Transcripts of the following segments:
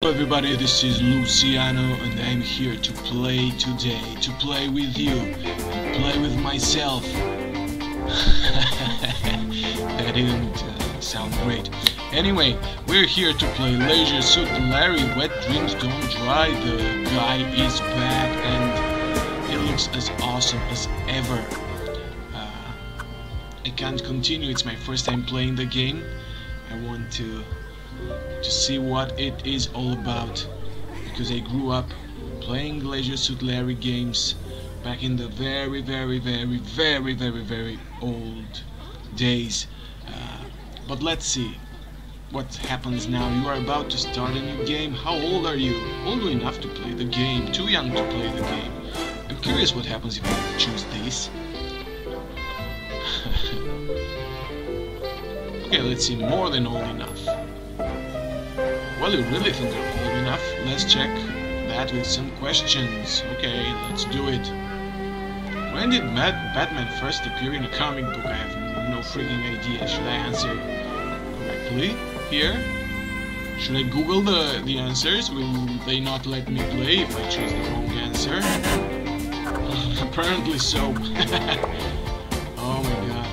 Hello everybody, this is Luciano and I'm here to play today, to play with you, to play with myself. That didn't sound great. Anyway, we're here to play Leisure Suit Larry, Wet Dreams Don't Dry. The guy is back and it looks as awesome as ever. I can't continue, it's my first time playing the game. I want to see what it is all about, because I grew up playing Leisure Suit Larry games back in the very old days, but let's see what happens now. You are about to start a new game. How old are you? Old enough to play the game, too young to play the game. I'm curious what happens if I choose this. Okay, let's see, more than old enough. Well, you really think I'm old enough? Let's check that with some questions. Okay, let's do it. When did Batman first appear in a comic book? I have no freaking idea. Should I answer correctly here? Should I Google the answers? Will they not let me play if I choose the wrong answer? Apparently so. Oh my god.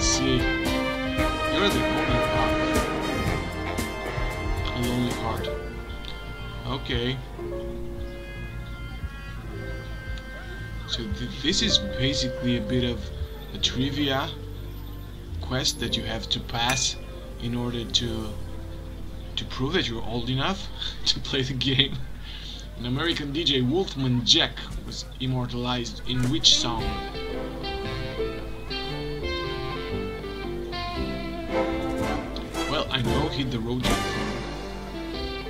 See, you're the only part. A lonely heart. Okay. So this is basically a bit of a trivia quest that you have to pass in order to prove that you're old enough to play the game. An American DJ, Wolfman Jack, was immortalized in which song? I know, Hit the Road Jack.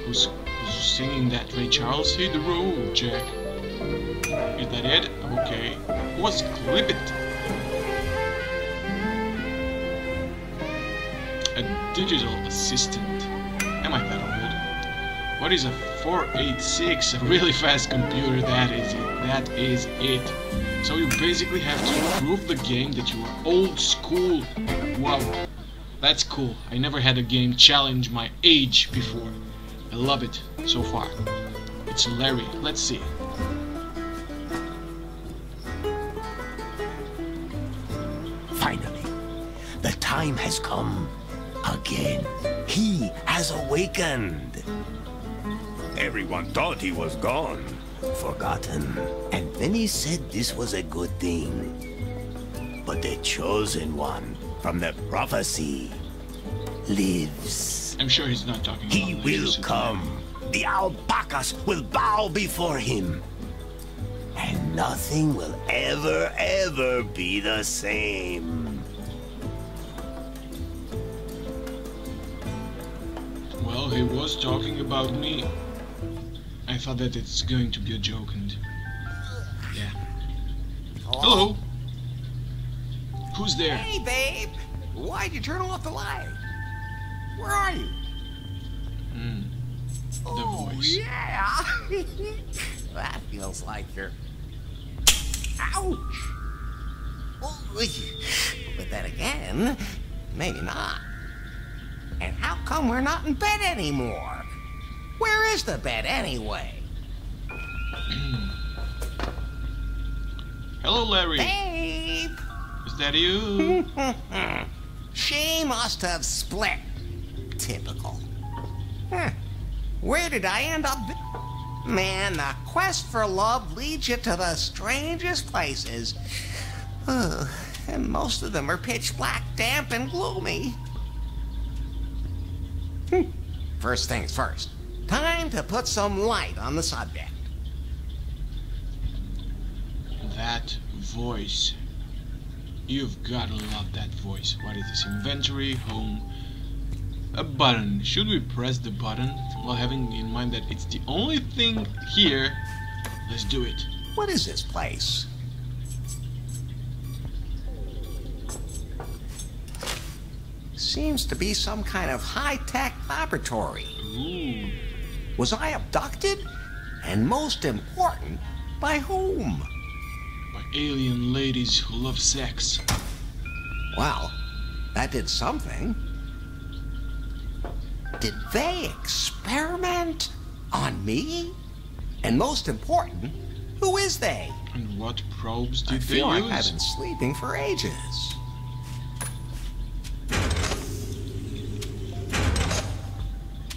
Who's singing that? Ray Charles? Hit the Road Jack. Is that it? Okay. What's Clip It? A digital assistant. Am I that old? What is a 486? A really fast computer. That is it. That is it. So you basically have to prove the game that you are old school. Wow. That's cool. I never had a game challenge my age before. I love it so far. It's Larry. Let's see. Finally, the time has come again. He has awakened. Everyone thought he was gone, forgotten. And then he said this was a good thing. But the chosen one from the prophecy lives. I'm sure he's not talking about Leisure Suit Larry. He will come. The alpacas will bow before him. And nothing will ever be the same. Well, he was talking about me. I thought that it's going to be a joke and... yeah. Hello. Who's there? Hey, babe! Why'd you turn off the light? Where are you? Mm. The voice. Yeah! That feels like you're... ouch! But then again, maybe not. And how come we're not in bed anymore? Where is the bed anyway? Hello, Larry. Babe! Is that you? She must have split. Typical. Huh. Where did I end up? Man, the quest for love leads you to the strangest places. And most of them are pitch black, damp, and gloomy. First things first. Time to put some light on the subject. That voice. You've got to love that voice. What is this? Inventory, home, a button. Should we press the button? Well, having in mind that it's the only thing here, let's do it. What is this place? Seems to be some kind of high-tech laboratory. Ooh. Was I abducted? And most important, by whom? Alien ladies who love sex. Wow, that did something. Did they experiment on me? And most important, who is they? And what probes did they use? I feel like I've been sleeping for ages.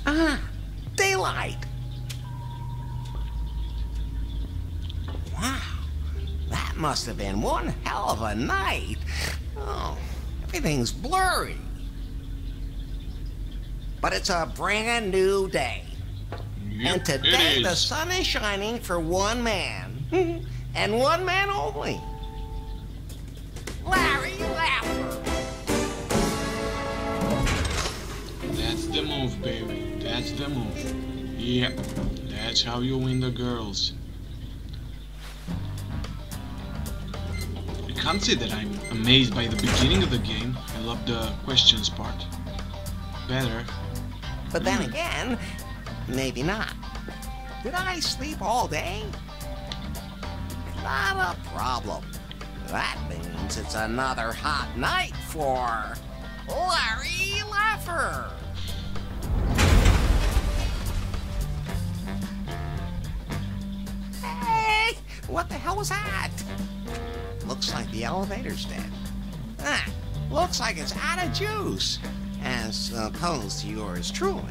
Ah, daylight. Wow, that must have been one hell of a night. Oh, everything's blurry. But it's a brand new day. Yep, and today the sun is shining for one man. And one man only. Larry Laffer. That's the move, baby. That's the move. Yep. That's how you win the girls. I can't say that I'm amazed by the beginning of the game. I love the questions part. Better. But then again, maybe not. Did I sleep all day? Not a problem. That means it's another hot night for Larry Laffer. Hey, what the hell was that? Looks like the elevator's dead. Ah, looks like it's out of juice, as opposed to yours truly.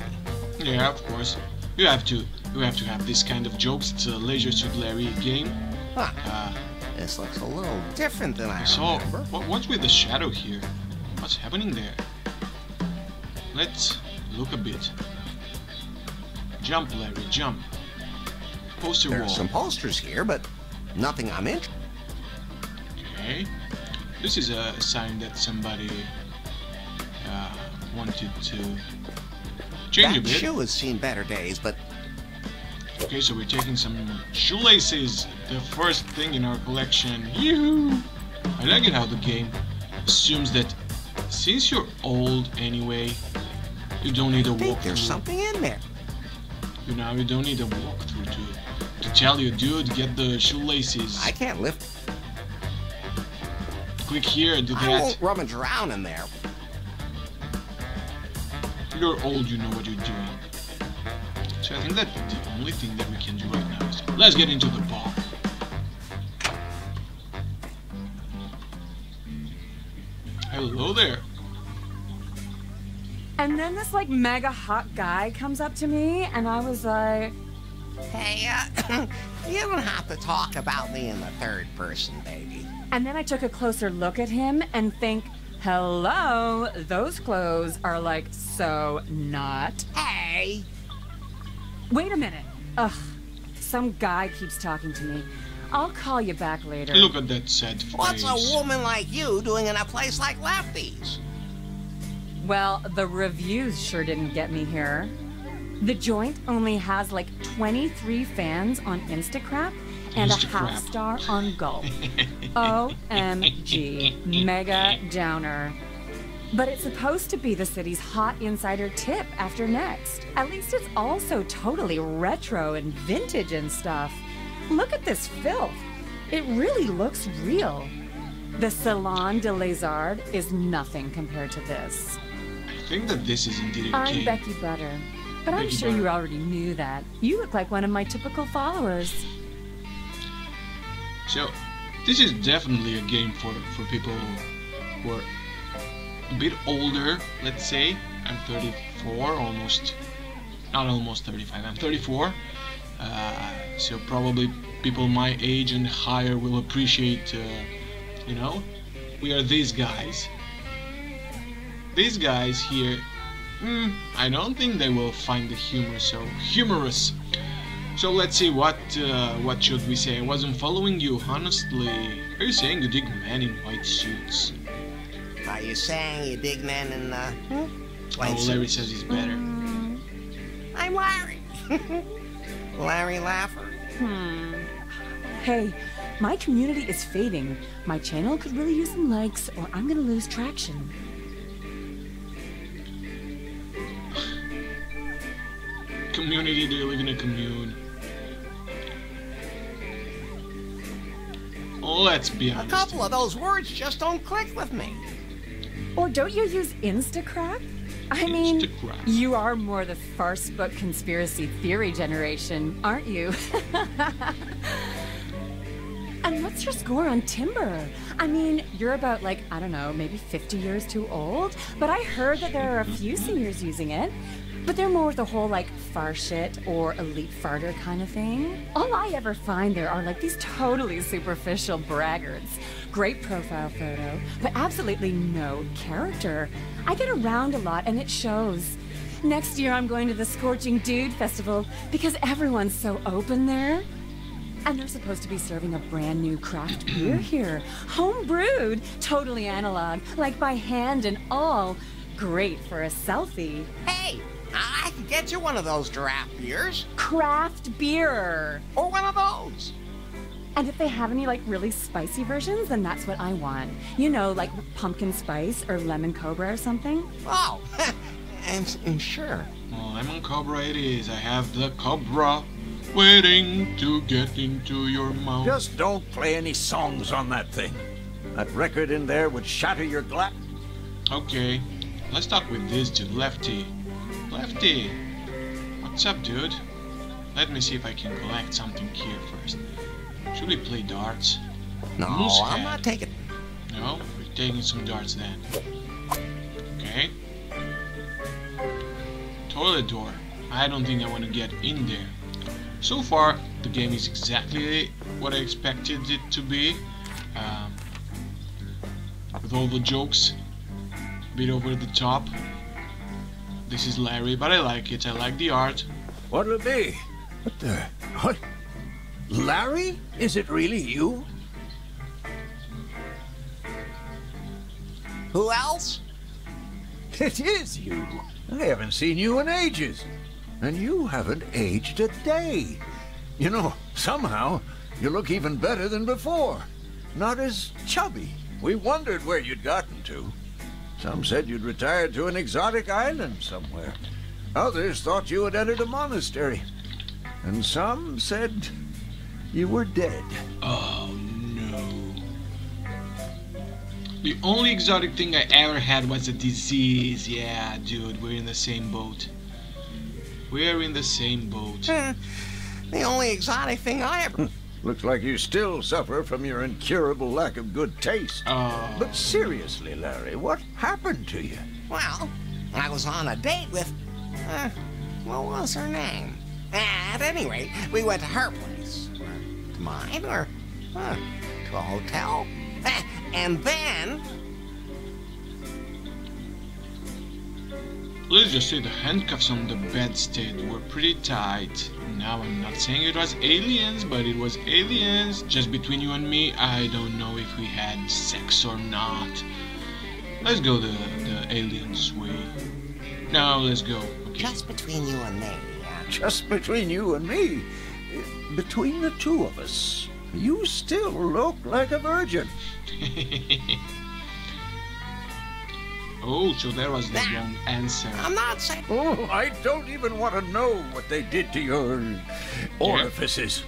Yeah, of course. You have to have this kind of jokes. It's a Leisure Suit Larry game. Huh. This looks a little different than I remember. So, what's with the shadow here? What's happening there? Let's look a bit. Jump, Larry, jump. Poster wall. There's some posters here, but nothing I'm in. Okay. This is a sign that somebody wanted to change a bit. That shoe has seen better days, but... Okay, so we're taking some shoelaces, the first thing in our collection. Yoo-hoo! I like it how the game assumes that since you're old anyway, you don't need a walkthrough. I think there's something in there. You know, you don't need a walkthrough to tell you, dude, get the shoelaces. I can't lift. Click here, do that. I won't rummage around in there. You're old, you know what you're doing. So I think that the only thing that we can do right now is let's get into the park. Hello there. And then this like mega hot guy comes up to me and I was like, hey, you don't have to talk about me in the third person, baby. And then I took a closer look at him and think, hello, those clothes are like so not. Hey. Wait a minute. Ugh. Some guy keeps talking to me. I'll call you back later. Look at that sad face. What's a woman like you doing in a place like Lefty's? Well, the reviews sure didn't get me here. The joint only has like 23 fans on Instacrap and a half star on Gulp. OMG. Mega downer. But it's supposed to be the city's hot insider tip after next. At least it's also totally retro and vintage and stuff. Look at this filth. It really looks real. The Salon de Lézard is nothing compared to this. I think that this is indeed a game. I'm Becky Butter, but I'm sure you already knew that. You look like one of my typical followers. So, this is definitely a game for people who are a bit older, let's say. I'm 34, almost, not almost 35, I'm 34, so probably people my age and higher will appreciate, you know, we are these guys. These guys here, I don't think they will find the humor so humorous. So let's see, what should we say? I wasn't following you, honestly. Are you saying you dig men in white suits? Are you saying you dig men in white suits? Oh, Larry says he's better. I'm Larry. Larry Laffer. Hey, my community is fading. My channel could really use some likes or I'm gonna lose traction. Community, do you live in a commune? Let's be honest. A couple of those words just don't click with me. Or don't you use Instacrap? I mean, Instacrap. You are more the farce book conspiracy theory generation, aren't you? And what's your score on Timber? I mean, you're about, like, I don't know, maybe 50 years too old? But I heard that there are a few seniors using it. But they're more the whole, like, far shit or elite farter kind of thing. All I ever find there are, like, these totally superficial braggarts. Great profile photo, but absolutely no character. I get around a lot, and it shows. Next year, I'm going to the Scorching Dude Festival because everyone's so open there. And they're supposed to be serving a brand new craft beer here. Home-brewed, totally analog, like by hand and all. Great for a selfie. Hey! I can get you one of those draft beers. Craft beer. Or one of those. And if they have any, like, really spicy versions, then that's what I want. You know, like pumpkin spice or lemon cobra or something. Oh, I'm sure. Well, lemon cobra it is. I have the cobra waiting to get into your mouth. Just don't play any songs on that thing. That record in there would shatter your glass. Okay, let's talk with this dude, Lefty. Lefty, what's up, dude? Let me see if I can collect something here first. Should we play darts? No, I'm not taking... No, we're taking some darts then. Okay. Toilet door. I don't think I want to get in there. So far, the game is exactly what I expected it to be. With all the jokes. A bit over the top. This is Larry, but I like it. I like the art. What'll it be? What the... What? Larry? Is it really you? Who else? It is you. I haven't seen you in ages. And you haven't aged a day. You know, somehow, you look even better than before. Not as chubby. We wondered where you'd gotten to. Some said you'd retired to an exotic island somewhere. Others thought you had entered a monastery. And some said you were dead. Oh, no. The only exotic thing I ever had was a disease. Yeah, dude, we're in the same boat. We're in the same boat. The only exotic thing I ever... Looks like you still suffer from your incurable lack of good taste. Oh. But seriously, Larry, what happened to you? Well, I was on a date with... what was her name? At any rate, we went to her place. Or to mine, or to a hotel. And then... Let's just say the handcuffs on the bedstead were pretty tight. Now, I'm not saying it was aliens, but it was aliens. Just between you and me, I don't know if we had sex or not. Let's go the aliens way. Now, let's go. Okay. Just between you and me. Just between you and me? Between the two of us, you still look like a virgin. Oh, so there was the wrong answer. I'm not saying... Oh, I don't even want to know what they did to your orifices.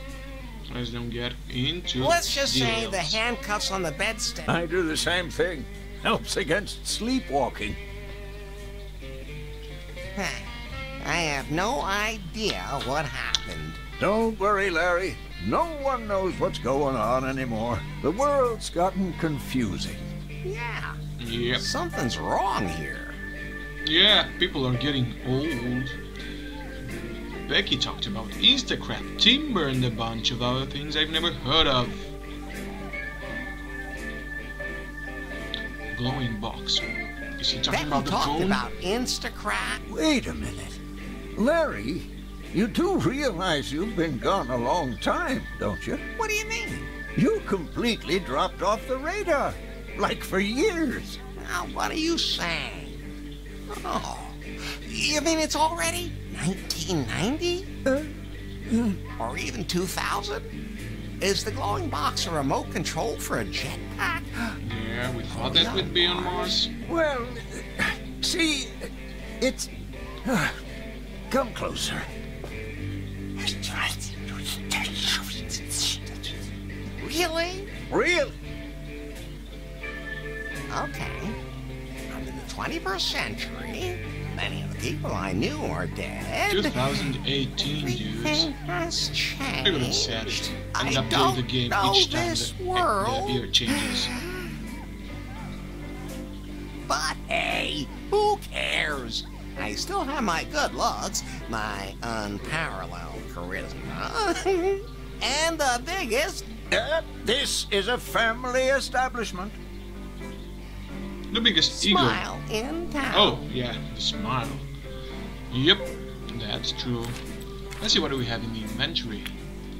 Yeah. Let's don't get into... Let's just say the handcuffs on the bedstead. I do the same thing. Helps against sleepwalking. I have no idea what happened. Don't worry, Larry. No one knows what's going on anymore. The world's gotten confusing. Yeah. Yep. Something's wrong here. Yeah, people are getting old. Becky talked about Instacrap, Timber, and a bunch of other things I've never heard of. Glowing box. Is she talking about the phone? Becky talked about Instacrap. Wait a minute. Larry, you do realize you've been gone a long time, don't you? What do you mean? You completely dropped off the radar. Like for years. Now, what are you saying? Oh, you mean it's already 1990? Or even 2000? Is the glowing box a remote control for a jetpack? Yeah, we thought that would be on Mars. Well, see, it's... come closer. Really? Really? Okay, I'm in the 21st century. people I knew are dead. 2018, dudes. Has changed. It was sad. I don't the game know each time this that, world. The year changes. But hey, who cares? I still have my good looks, my unparalleled charisma, and the biggest. This is a family establishment. The biggest smile ego. In town. Oh, yeah, the smile. Yep, that's true. Let's see what do we have in the inventory.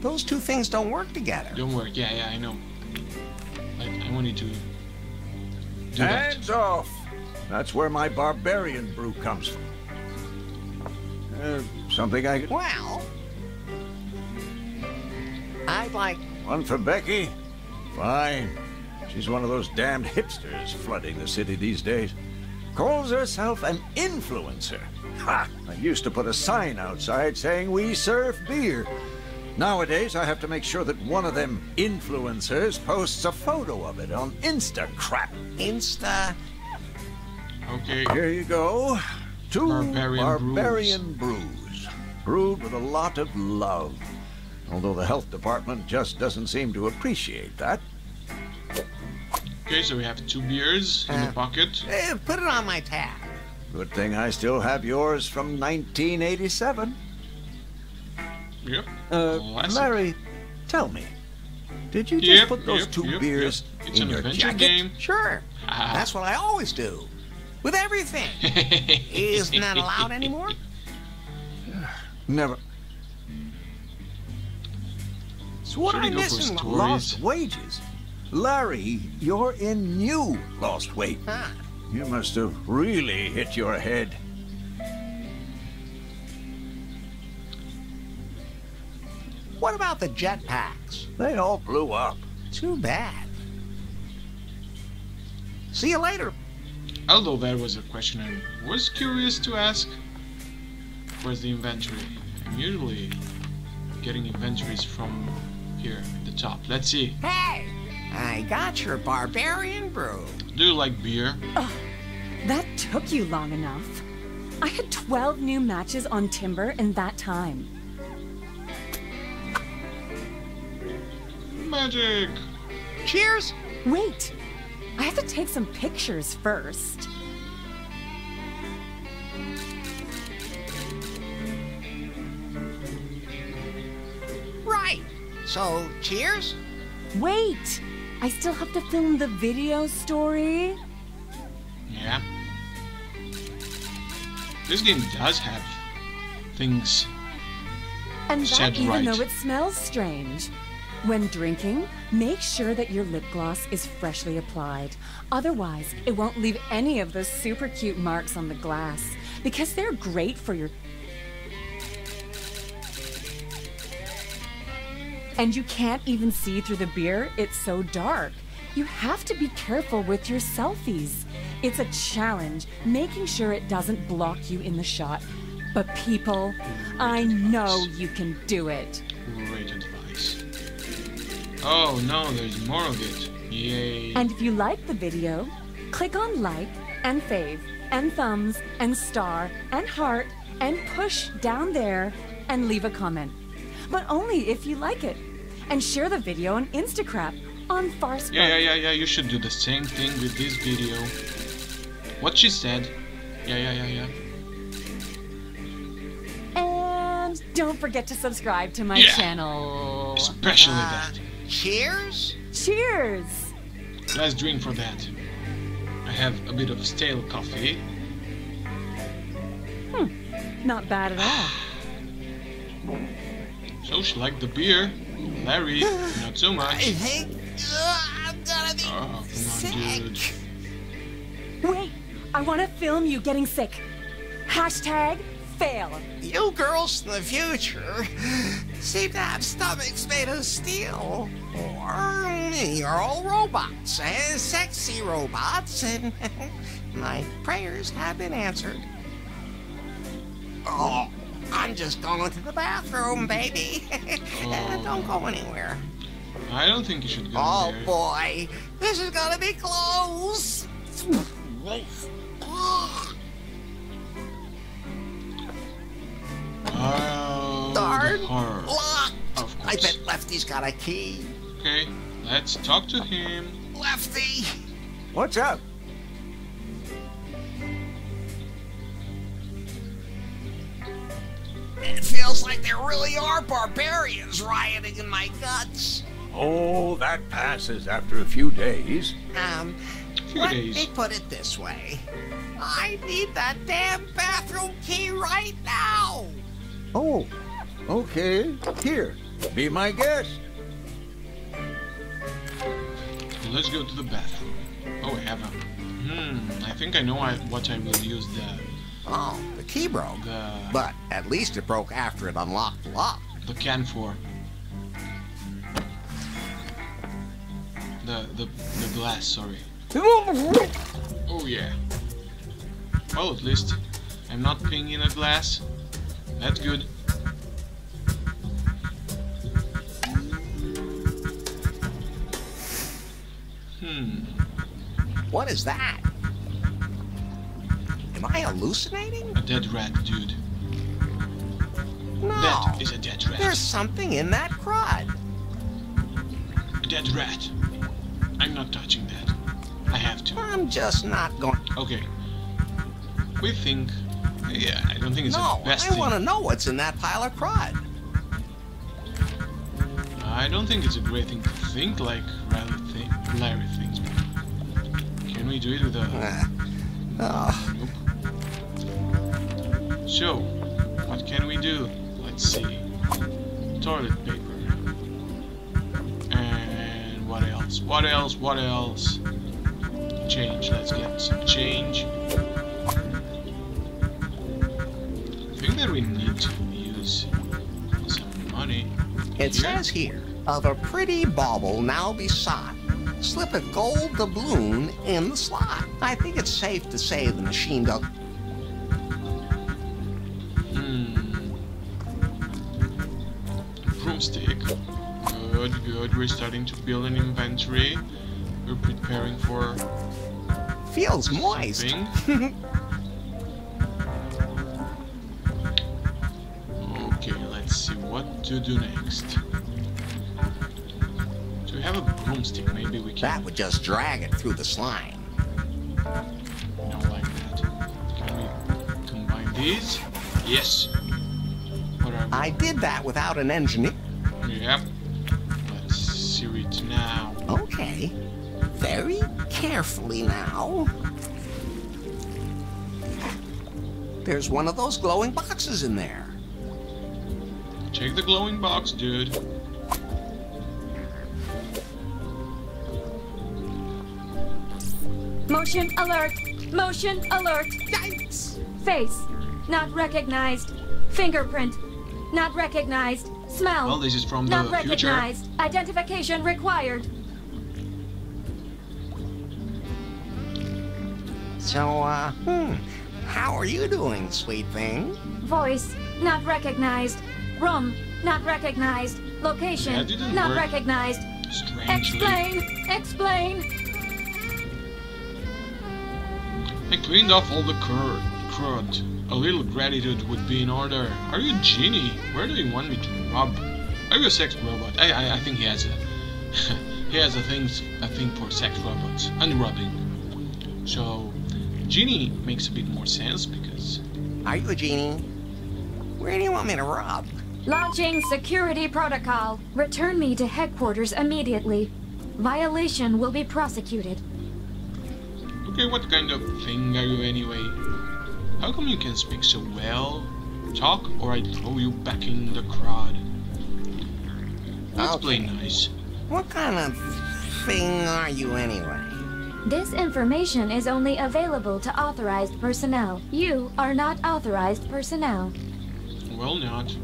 Those two things don't work together. Don't work, yeah, I know. Like, I wanted to do hands that. Off! That's where my barbarian brew comes from. Something I could... Well... I'd like... One for Becky? Fine. She's one of those damned hipsters flooding the city these days. Calls herself an influencer. Ha! I used to put a sign outside saying we serve beer. Nowadays, I have to make sure that one of them influencers posts a photo of it on Instacrap. Insta... Okay. Here you go. Two barbarian brews. Brewed with a lot of love. Although the health department just doesn't seem to appreciate that. Okay, so we have two beers in the pocket. Put it on my tab. Good thing I still have yours from 1987. Yep. Larry, tell me, did you just put those two beers in your jacket? Game. Sure. That's what I always do. With everything. Isn't that allowed anymore? Never. It's what I miss in Lost Wages. Larry, you're in New Lost Wages. Huh. You must have really hit your head. What about the jetpacks? They all blew up. Too bad. See you later. Although that was a question I was curious to ask. Where's the inventory? I'm usually getting inventories from here at the top. Let's see. Hey! I got your barbarian brew. Do you like beer? Oh, that took you long enough. I had 12 new matches on Timber in that time. Magic! Cheers! Wait! I have to take some pictures first. Right! So, cheers? Wait! I still have to film the video story. Yeah. This game does have things and said that even right. Though it smells strange. When drinking, make sure that your lip gloss is freshly applied. Otherwise, it won't leave any of those super cute marks on the glass because they're great for your... And you can't even see through the beer, it's so dark. You have to be careful with your selfies. It's a challenge, making sure it doesn't block you in the shot. But people, I know you can do it. Great advice. Oh no, there's more of it. Yay. And if you like the video, click on like and fave and thumbs and star and heart and push down there and leave a comment. But only if you like it. And share the video on Instacrap, on Farce. Yeah, you should do the same thing with this video. What she said. Yeah. And don't forget to subscribe to my channel. Especially that. Cheers? Cheers! Let's drink for that. I have a bit of stale coffee. Not bad at all. So she liked the beer. Larry, not so much. I think I'm gonna be sick. Dude. Wait, I want to film you getting sick. Hashtag fail. You girls in the future seem to have stomachs made of steel. Or you're all robots, and sexy robots, and my prayers have been answered. Oh. I'm just going to the bathroom, baby. Don't go anywhere. I don't think you should go there. Oh, boy. This is going to be close. car. Locked! Of course. I bet Lefty's got a key. Okay, let's talk to him. Lefty! What's up? It feels like there really are barbarians rioting in my guts. Oh, that passes after a few days. Let me put it this way. I need that damn bathroom key right now! Oh, okay. Here, be my guest. Let's go to the bathroom. Oh, I have a... I think I know what I will use the... Oh, the key broke. But at least it broke after it unlocked the lock. The can for... The glass, sorry. Oh, yeah. Well, at least I'm not peeing in a glass. That's good. What is that? Am I hallucinating? A dead rat, dude. No. That is a dead rat. There's something in that crud. Dead rat. I'm not touching that. I have to. I'm just not going. Okay. We think... Yeah, I don't think it's the best thing. No, I want to know what's in that pile of crud. I don't think it's a great thing to think like Larry thinks. Can we do it with a... Nope. So, what can we do? Let's see. Toilet paper. And what else? What else? What else? Change. Let's get some change. I think that we need to use some money. It says here, of a pretty bauble now besought, slip a gold doubloon in the slot. I think it's safe to say the machine does. Broomstick. Good, good. We're starting to build an inventory. We're preparing for... Feels moist. To do next. Do we have a broomstick? Maybe we can. That would just drag it through the slime. Not like that. Can we combine these? Yes. What are we? I did that without an engineer. Yep. Let's sear it now. Okay. Very carefully now. There's one of those glowing boxes in there. Take the glowing box, dude. Motion alert! Motion alert! Yikes. Face. Not recognized. Fingerprint. Not recognized. Smell. Well, this is from the future. Not recognized. Identification required. So, how are you doing, sweet thing? Voice. Not recognized. Room, not recognized. Location, not recognized. Explain! Explain! I cleaned off all the crud. A little gratitude would be in order. Are you a genie? Where do you want me to rub? Are you a sex robot? I think he has a... he has a thing for sex robots. And rubbing. So, genie makes a bit more sense because... Are you a genie? Where do you want me to rub? Launching security protocol. Return me to headquarters immediately. Violation will be prosecuted. Okay, what kind of thing are you anyway? How come you can speak so well? Talk or I throw you back in the crowd. Let's play nice. What kind of thing are you anyway? This information is only available to authorized personnel. You are not authorized personnel. Well, not.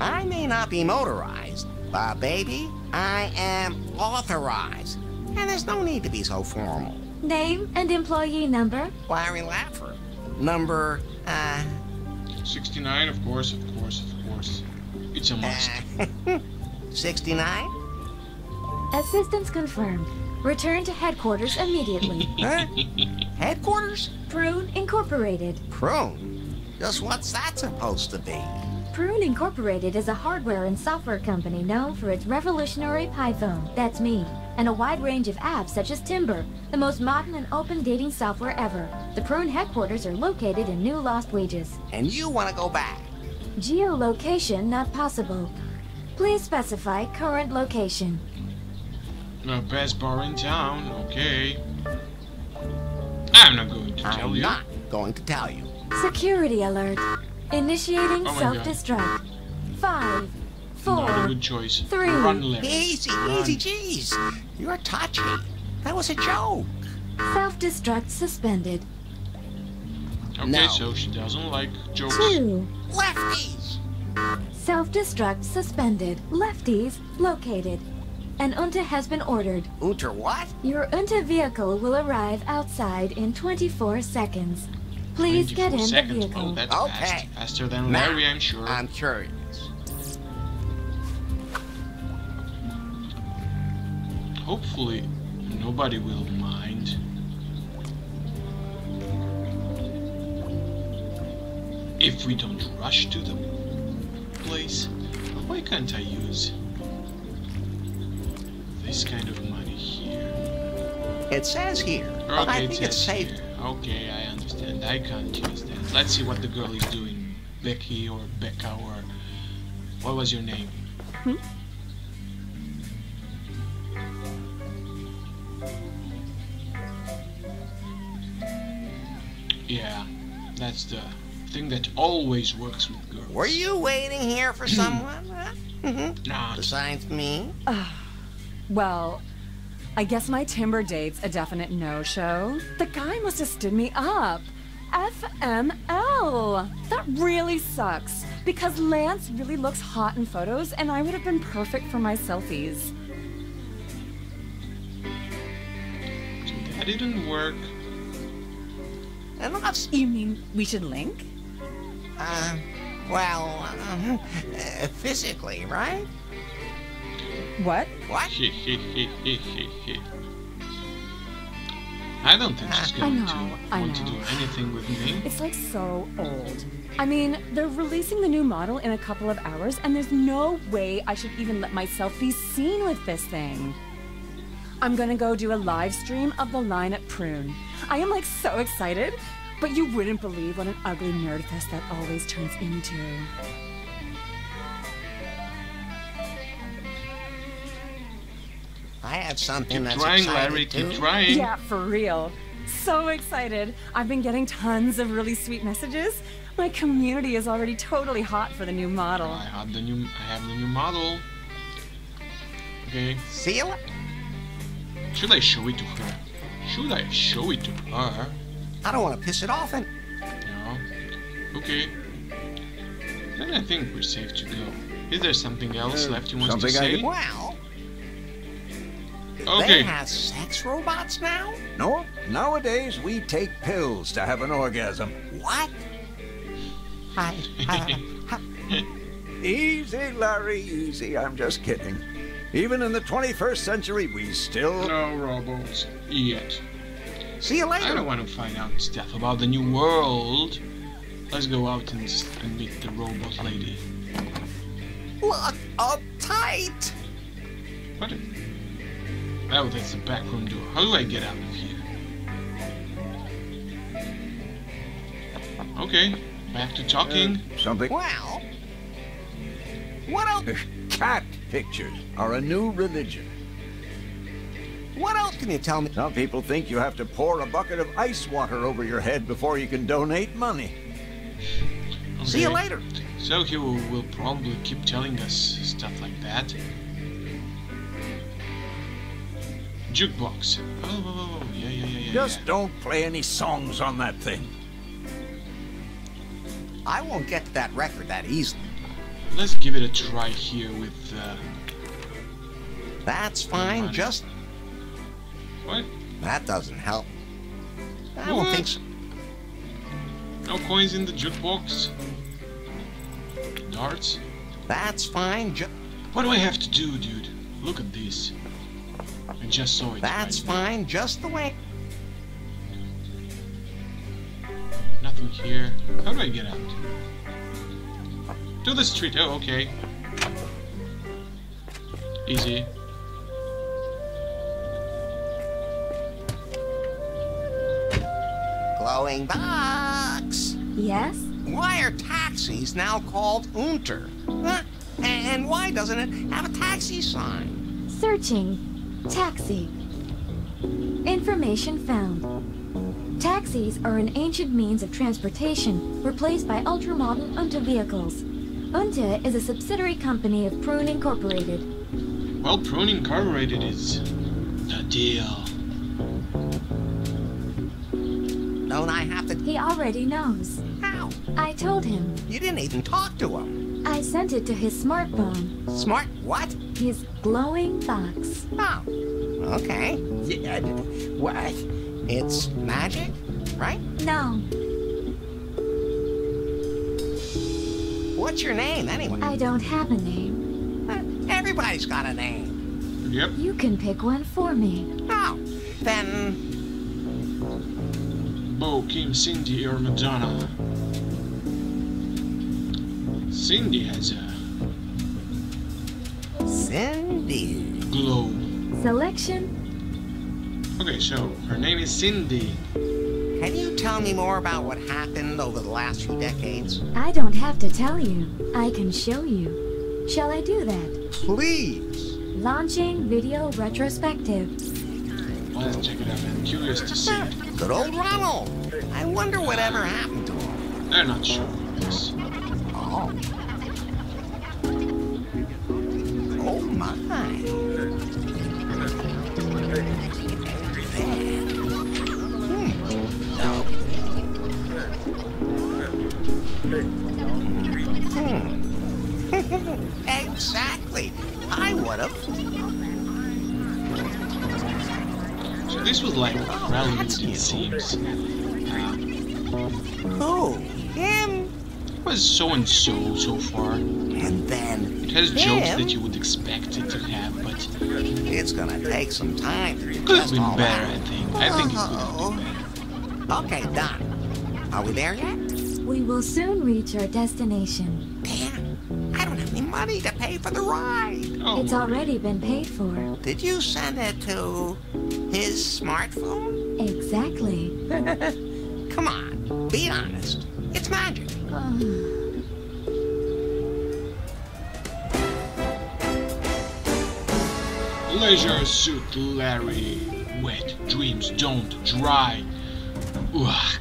I may not be motorized, but baby, I am authorized. And there's no need to be so formal. Name and employee number? Larry Laffer. Number, 69, of course, of course, of course. It's a must. 69? Assistance confirmed. Return to headquarters immediately. Huh? Headquarters? Prune Incorporated. Prune? Just what's that supposed to be? Prune Incorporated is a hardware and software company known for its revolutionary Python, that's me, and a wide range of apps such as Timber, the most modern and open dating software ever. The Prune headquarters are located in New Lost Wages. And you want to go back? Geolocation not possible. Please specify current location. The best bar in town, okay. I'm not going to tell you. I'm not going to tell you. Security alert. Initiating self-destruct. 5, 4, 3. Run, Larry. Easy, easy, jeez. You're touchy. That was a joke. Self-destruct suspended. Okay, no. So she doesn't like jokes. 2. Lefties. Self-destruct suspended. Lefties located. An UNTA has been ordered. UNTA what? Your UNTA vehicle will arrive outside in 24 seconds. Please get in the vehicle. Oh, that's okay. Fast. Faster than Larry, I'm sure. I'm curious. Hopefully, nobody will mind. If we don't rush to the place, why can't I use this kind of money here? It says here. Okay, I think it's safe. Okay, I understand. I can't use that. Let's see what the girl is doing. Becky or Becca or what was your name? Hmm? Yeah, that's the thing that always works with girls. Were you waiting here for someone? Nah. Besides me? Well, I guess my Timber date's a definite no-show. The guy must have stood me up. FML. That really sucks, because Lance really looks hot in photos, and I would have been perfect for my selfies. So that didn't work. Enough. You mean we should link? Physically, right? What? What? I don't think she's going to do anything with me. It's like so old. I mean, they're releasing the new model in a couple of hours, and there's no way I should even let myself be seen with this thing. I'm gonna go do a live stream of the line at Prune. I am like so excited, but you wouldn't believe what an ugly nerd fest that always turns into. I have something that's exciting. Keep trying, Larry. Keep trying. Yeah, for real. So excited. I've been getting tons of really sweet messages. My community is already totally hot for the new model. I have the new model. Okay. See you. Should I show it to her? Should I show it to her? I don't want to piss it off. And no. Okay. Then I think we're safe to go. Is there something else left you want to say? Wow. Okay. They have sex robots now? No. Nowadays, we take pills to have an orgasm. What? Easy, Larry, easy. I'm just kidding. Even in the 21st century, we still... No robots. Yet. See you later. I don't want to find out stuff about the new world. Let's go out and meet the robot lady. Look, uptight. What? Oh, that's the back room door. How do I get out of here? Okay, back to talking. Something. Wow. What else? Cat pictures are a new religion. What else can you tell me? Some people think you have to pour a bucket of ice water over your head before you can donate money. Okay. See you later. So he will probably keep telling us stuff like that. Jukebox. Oh, yeah. Just don't play any songs on that thing. I won't get to that record that easily. Let's give it a try here with. That's fine. Just. What? That doesn't help. I don't think so. No coins in the jukebox. Darts. That's fine. What do I have to do, dude? Look at this. I just saw it. That's fine, just the way. Nothing here. How do I get out? Do this street. Oh, okay. Easy. Glowing box. Yes? Why are taxis now called Unter? Huh? And why doesn't it have a taxi sign? Searching. Taxi. Information found. Taxis are an ancient means of transportation replaced by ultramodern UNTA vehicles. UNTA is a subsidiary company of Prune Incorporated. Well, Prune Incorporated is the deal. Don't I have to... He already knows. How? I told him. You didn't even talk to him. I sent it to his smartphone. Smart what? His glowing box. Oh, okay. Yeah, what? It's magic, right? No. What's your name, anyway? I don't have a name. Everybody's got a name. Yep. You can pick one for me. Oh, then... Bo, Kim, Cindy, or Madonna. Cindy has a... Cindy. Glow. Selection. Okay, so her name is Cindy. Can you tell me more about what happened over the last few decades? I don't have to tell you. I can show you. Shall I do that? Please. Launching video retrospective. Let's check it out. I'm curious to see. Good old Ronald. I wonder whatever happened to him. They're not sure of this. Oh my. Exactly. I would have. So this was like relevant, it seems. Oh, him. Was so-and-so so far. And then... It has jokes that you would expect it to have, but... It's gonna take some time. Could have been better, I think. I think it could have been better. Okay, done. Are we there yet? We will soon reach our destination. Damn. I don't have any money to pay for the ride. Oh, it's already been paid for. Did you send it to... his smartphone? Exactly. Come on. Be honest. It's magic. Leisure Suit Larry, Wet Dreams Don't Dry. Uck.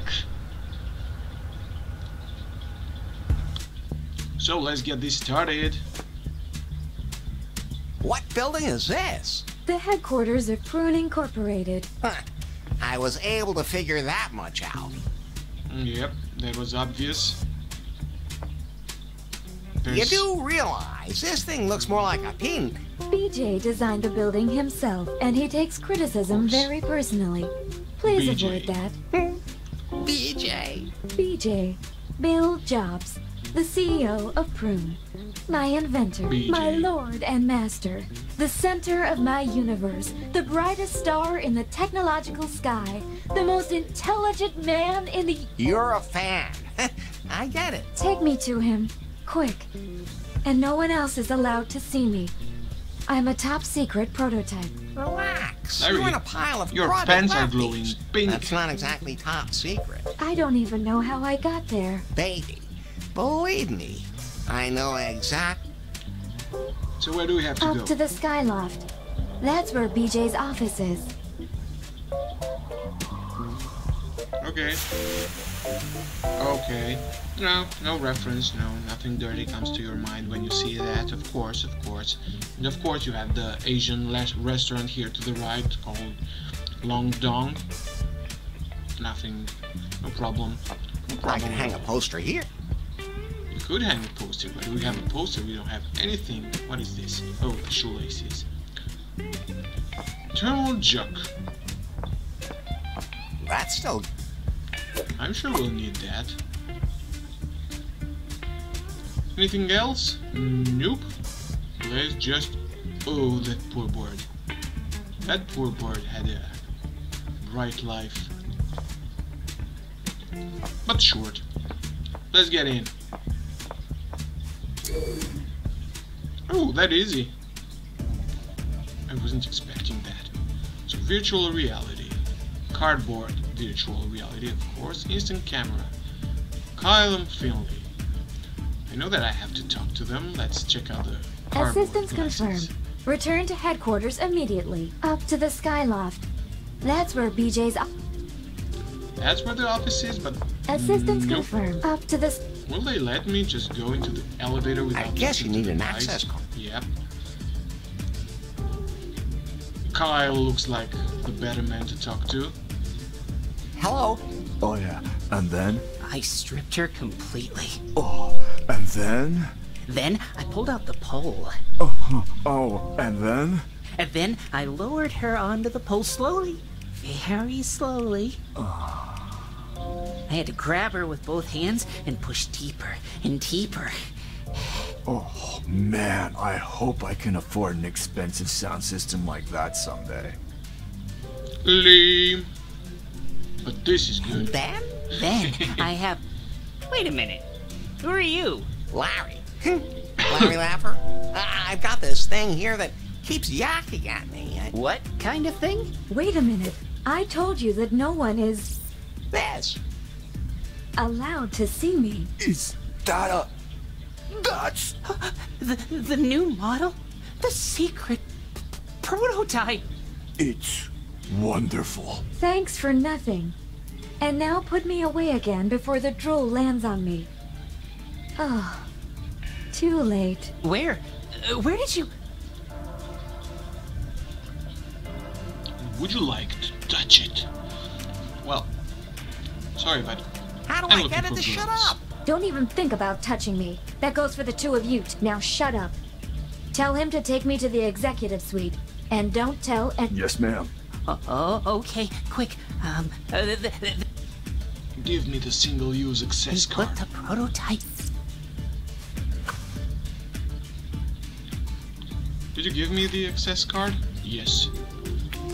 So let's get this started. What building is this? The headquarters of Prune Incorporated. Huh. I was able to figure that much out. Yep, that was obvious. You do realize this thing looks more like a pink. BJ designed the building himself, and he takes criticism very personally. Please avoid that. BJ. BJ. Bill Jobs, the CEO of Prune. My inventor, my lord and master. The center of my universe. The brightest star in the technological sky. The most intelligent man in the... You're a fan. I get it. Take me to him. Quick. And no one else is allowed to see me. I'm a top secret prototype. Relax. You're in a pile of your pants are glowing pink. That's not exactly top secret. I don't even know how I got there. Baby, believe me, I know exactly. So where do we have to go? Up to the Skyloft. That's where BJ's office is. Okay. Okay. No reference, nothing dirty comes to your mind when you see that, of course, of course. And of course you have the Asian restaurant here to the right called Long Dong. Nothing, no problem. I can hang a poster here. You could hang a poster, but we have a poster, we don't have anything. What is this? Oh, the shoelaces. Eternal Juck. That's still... I'm sure we'll need that. Anything else? Nope. Let's just... Oh, that poor board. That poor bird had a bright life, but short. Let's get in. Oh, that easy. I wasn't expecting that. So virtual reality, cardboard, virtual reality, of course, instant camera. Kyle and Finley. I know that I have to talk to them. Let's check out the cardboard. Assistance confirmed. Return to headquarters immediately. Up to the Skyloft. That's where BJ's. That's where the office is, but. Assistance confirmed. Up to the. Will they let me just go into the elevator without? I guess you need an access card. Yep. Kyle looks like the better man to talk to. Hello. Oh yeah, and then? I stripped her completely. Oh, and then? Then I pulled out the pole. Oh, and then? And then I lowered her onto the pole slowly. Very slowly. I had to grab her with both hands and push deeper and deeper. Oh, man, I hope I can afford an expensive sound system like that someday. Lame. But this is good. And then I have... Wait a minute. Who are you? Larry. Larry Laffer? I've got this thing here that keeps yakking at me. What kind of thing? Wait a minute. I told you that no one is... This. Allowed to see me. Is that a... That's the new model, the secret prototype. It's wonderful. Thanks for nothing. And now put me away again before the drool lands on me. Oh, too late. Where did you? Would you like to touch it? Well, sorry, but how do I get it to shut up? Don't even think about touching me. That goes for the two of you. Now shut up. Tell him to take me to the executive suite. And don't tell and yes, ma'am. Okay. Quick. Give me the single-use access card. Put the prototype. Did you give me the access card? Yes.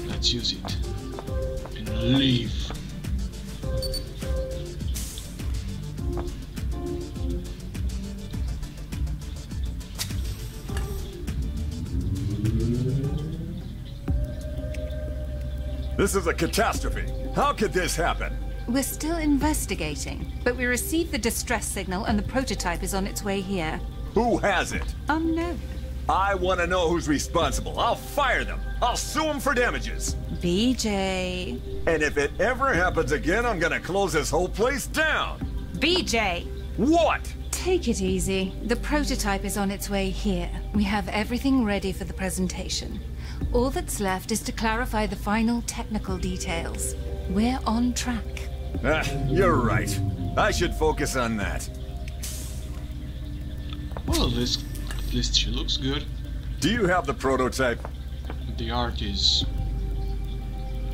Let's use it. And leave. This is a catastrophe. How could this happen? We're still investigating, but we received the distress signal and the prototype is on its way here. Who has it? Unknown. I want to know who's responsible. I'll fire them. I'll sue them for damages. BJ. And if it ever happens again, I'm going to close this whole place down. BJ. What? Take it easy. The prototype is on its way here. We have everything ready for the presentation. All that's left is to clarify the final technical details. We're on track. You're right. I should focus on that. Well, at least she looks good. Do you have the prototype? The art is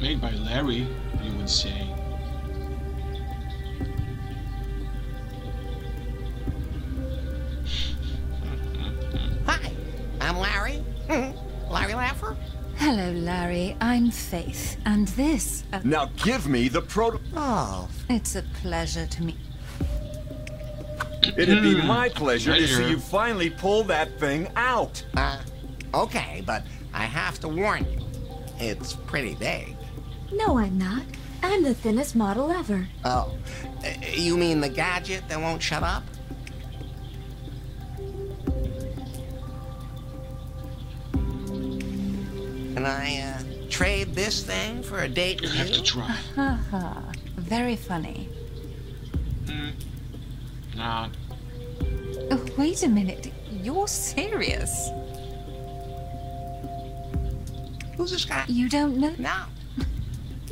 made by Larry, you would say. Hi, I'm Larry. Larry Laffer? Hello, Larry. I'm Faith, and this... Now give me the prototype. Oh, it's a pleasure to meet. It'd be my pleasure to see you finally pull that thing out. Okay, but I have to warn you. It's pretty big. No, I'm not. I'm the thinnest model ever. Oh, you mean the gadget that won't shut up? Can I trade this thing for a date with you? You have to try. Very funny. Nah. Oh, wait a minute. You're serious? Who's this guy? You don't know? No.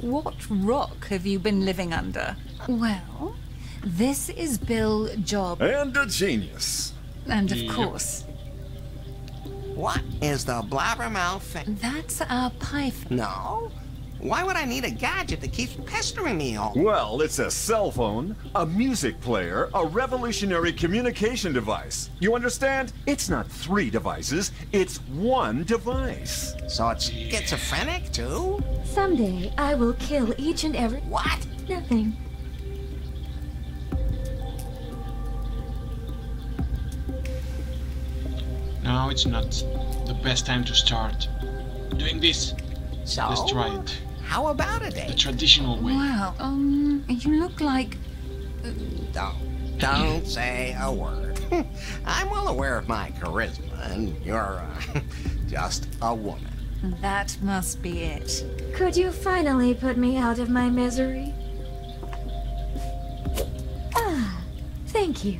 What rock have you been living under? Well, this is Bill Job. And a genius. And of course... What is the blabbermouth thing? That's our Python. No, Why would I need a gadget that keeps pestering me all? Well, it's a cell phone, a music player, a revolutionary communication device. You understand? It's not three devices, it's one device. So it's schizophrenic, too? Someday, I will kill each and every... What? Nothing. No, it's not the best time to start doing this. So, let's try it. How about it? The traditional way. Wow, you look like... Don't say a word. I'm well aware of my charisma, and you're just a woman. That must be it. Could you finally put me out of my misery? Ah, thank you.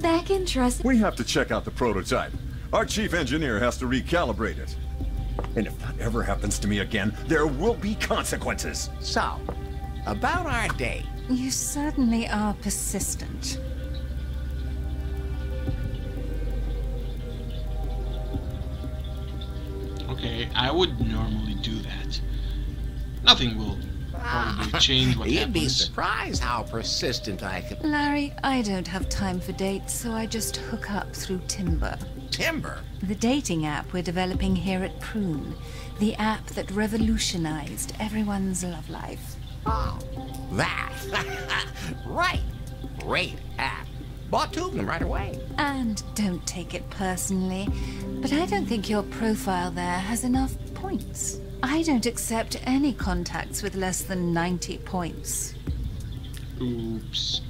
Back in trust... We have to check out the prototype. Our chief engineer has to recalibrate it. And if that ever happens to me again, there will be consequences. So, about our date. You certainly are persistent. Okay, I would normally do that. Nothing will probably change what happens. You'd be surprised how persistent I could... Larry, I don't have time for dates, so I just hook up through Timber. Timber? The dating app we're developing here at Prune. The app that revolutionized everyone's love life. Oh, that. Right. Great app. Bought two of them right away. And don't take it personally, but I don't think your profile there has enough points. I don't accept any contacts with less than 90 points. Oops.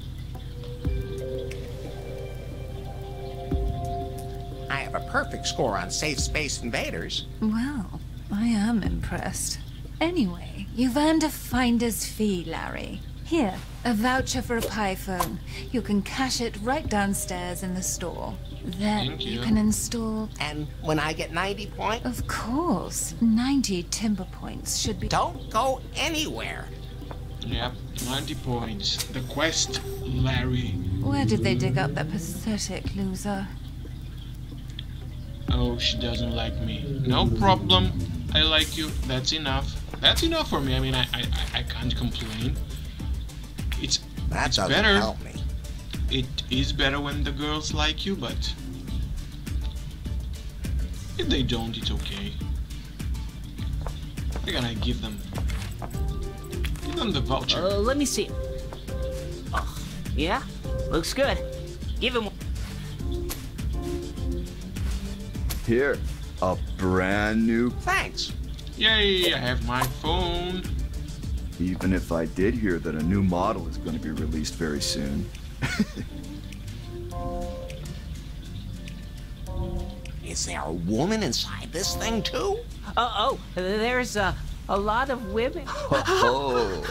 I have a perfect score on Safe Space Invaders. Well, I am impressed. Anyway, you've earned a finder's fee, Larry. Here, a voucher for a Pi phone. You can cash it right downstairs in the store. Then you can install... And when I get 90 points? Of course. 90 Timber points should be... Don't go anywhere. Yep, 90 points. The quest, Larry. Where did they dig up that pathetic loser? Oh, she doesn't like me. No problem. I like you. That's enough. That's enough for me. I mean, I can't complain. It's better. Help me. It is better when the girls like you, but if they don't, it's okay. We're gonna give them the voucher. Let me see. Oh, yeah, looks good. Give him. Here, a brand new... Thanks! Yay, I have my phone! Even if I did hear that a new model is going to be released very soon. Is there a woman inside this thing, too? Oh, there's a lot of women. Oh.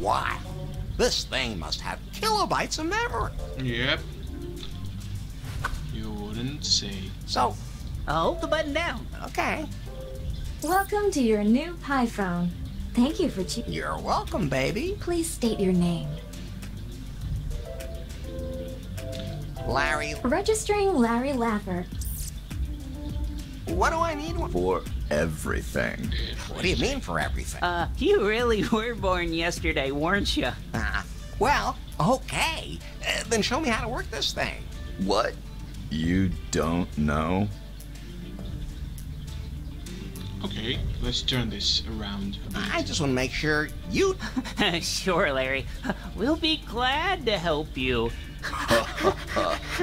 Why? This thing must have kilobytes of memory. Yep. Say. So, hold the button down. Okay. Welcome to your new Pi phone. Thank you for choosing. You're welcome, baby. Please state your name. Larry. Registering Larry Laffer. What do I need? For everything. What do you mean for everything? You really were born yesterday, weren't you? Well, okay. Then show me how to work this thing. What? You don't know? Okay, let's turn this around a bit. I just want to make sure you... Sure, Larry. We'll be glad to help you.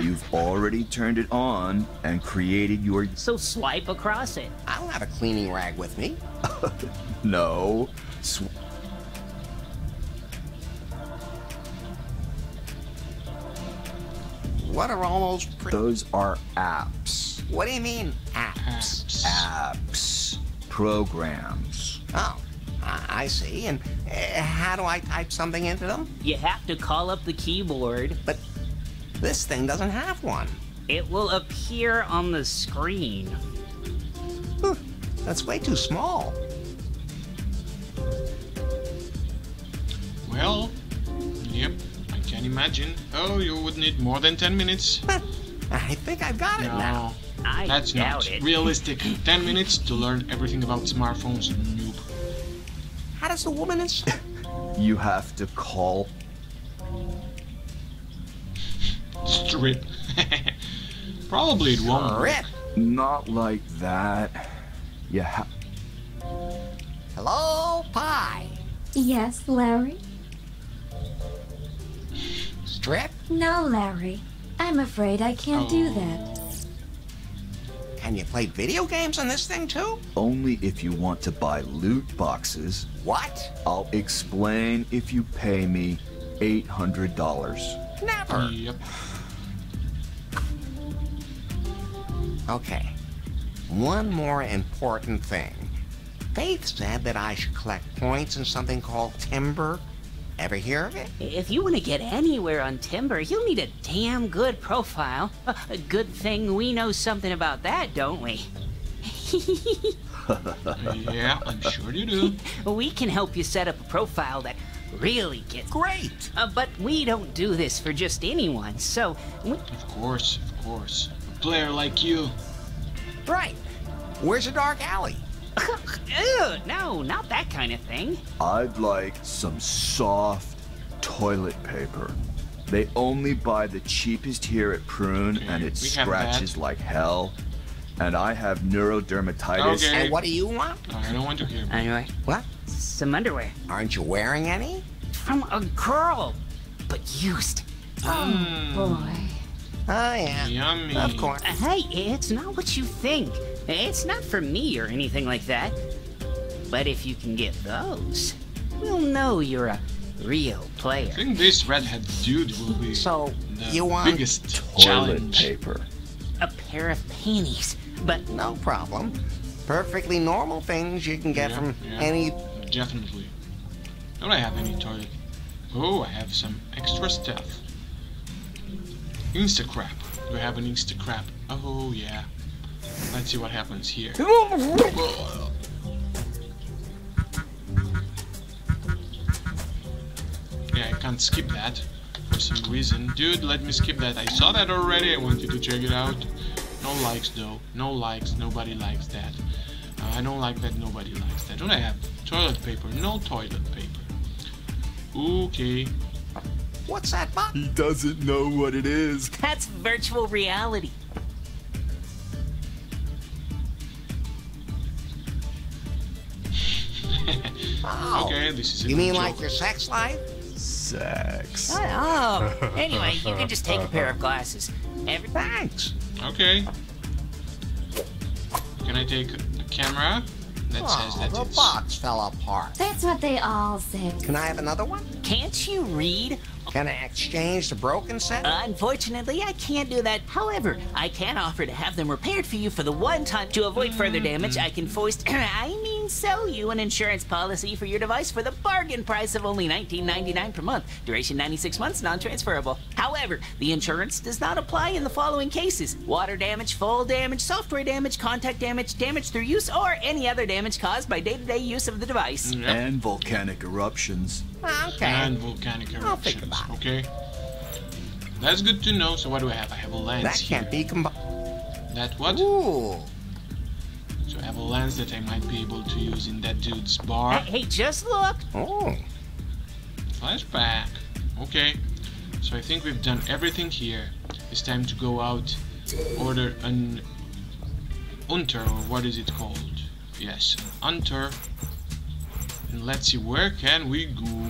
You've already turned it on and created your... So swipe across it. I don't have a cleaning rag with me. No. What are all those? Those are apps. What do you mean apps? Apps. Programs. Oh, I see. And how do I type something into them? You have to call up the keyboard. But this thing doesn't have one. It will appear on the screen. Huh, that's way too small. Well, yep. Can imagine. Oh, you would need more than 10 minutes. But I think I've got it now. That's not realistic. 10 minutes to learn everything about smartphones, noob. How does the woman is? You have to call. Strip. Probably it won't. Strip. Not like that. Yeah. Hello, Pi. Yes, Larry. Strip? No, Larry. I'm afraid I can't do that. Can you play video games on this thing too? Only if you want to buy loot boxes. What? I'll explain if you pay me $800. Never. Yep. Okay. One more important thing. Faith said that I should collect points in something called Timber. Ever hear of it? If you want to get anywhere on Timber, you'll need a damn good profile. A good thing we know something about that, don't we? Yeah, I'm sure you do. We can help you set up a profile that really gets... Great! But we don't do this for just anyone, so... Of course. A player like you. Right. Where's the dark alley? Ew, no, not that kind of thing. I'd like some soft toilet paper. They only buy the cheapest here at Prune, and it scratches like hell. And I have neurodermatitis. Okay. And what do you want? I don't want to hear. Anyway, what? Some underwear. Aren't you wearing any? From a girl, but used. Oh boy. Oh yeah. Yummy. Of course. Hey, it's not what you think. It's not for me or anything like that. But if you can get those, we'll know you're a real player. I think this redhead dude will be the biggest toilet paper. A pair of panties, but no problem. Perfectly normal things you can get from any... Definitely. Don't I have any toilet? Oh, I have some extra stuff. Instacrap. Do I have an Instacrap? Oh, yeah. Let's see what happens here. Yeah, I can't skip that for some reason. Dude, let me skip that. I saw that already. I want you to check it out. No likes, though. No likes. Nobody likes that. I don't like that. Nobody likes that. Don't I have toilet paper? No toilet paper. Okay. What's that button? He doesn't know what it is. That's virtual reality. Oh, okay, this is you mean like your sex life? Sex. Oh, anyway, you can just take a pair of glasses. Thanks. Okay. Can I take a camera? That says that the box fell apart. That's what they all say. Can I have another one? Can't you read? Can I exchange the broken set? Unfortunately, I can't do that. However, I can offer to have them repaired for you for the one time. To avoid further damage, I can sell you an insurance policy for your device for the bargain price of only $19.99 per month. Duration 96 months, non-transferable. However, the insurance does not apply in the following cases. Water damage, fall damage, software damage, contact damage, damage through use, or any other damage caused by day-to-day use of the device. Yep. And volcanic eruptions. Okay. And volcanic eruptions. I'll think about it. Okay. That's good to know. So what do I have? I have a lens That can't be combined. That what? Ooh. So I have a lens that I might be able to use in that dude's bar. Hey, just look! Oh. Flashback. Okay. So I think we've done everything here. It's time to go out, order an UNTA, or what is it called? Yes, UNTA. And let's see, where can we go?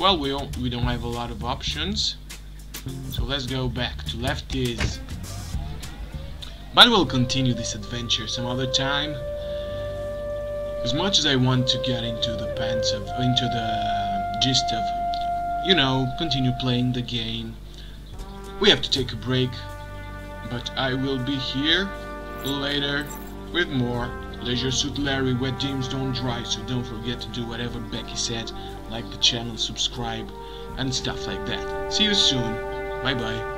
Well, we don't have a lot of options. So let's go back to Lefty's. But we'll continue this adventure some other time. As much as I want to get into the pants of, into the gist of, you know, continue playing the game, we have to take a break. But I will be here later with more Leisure Suit Larry, Wet Dreams Don't Dry. So don't forget to do whatever Becky said, like the channel, subscribe, and stuff like that. See you soon. Bye bye.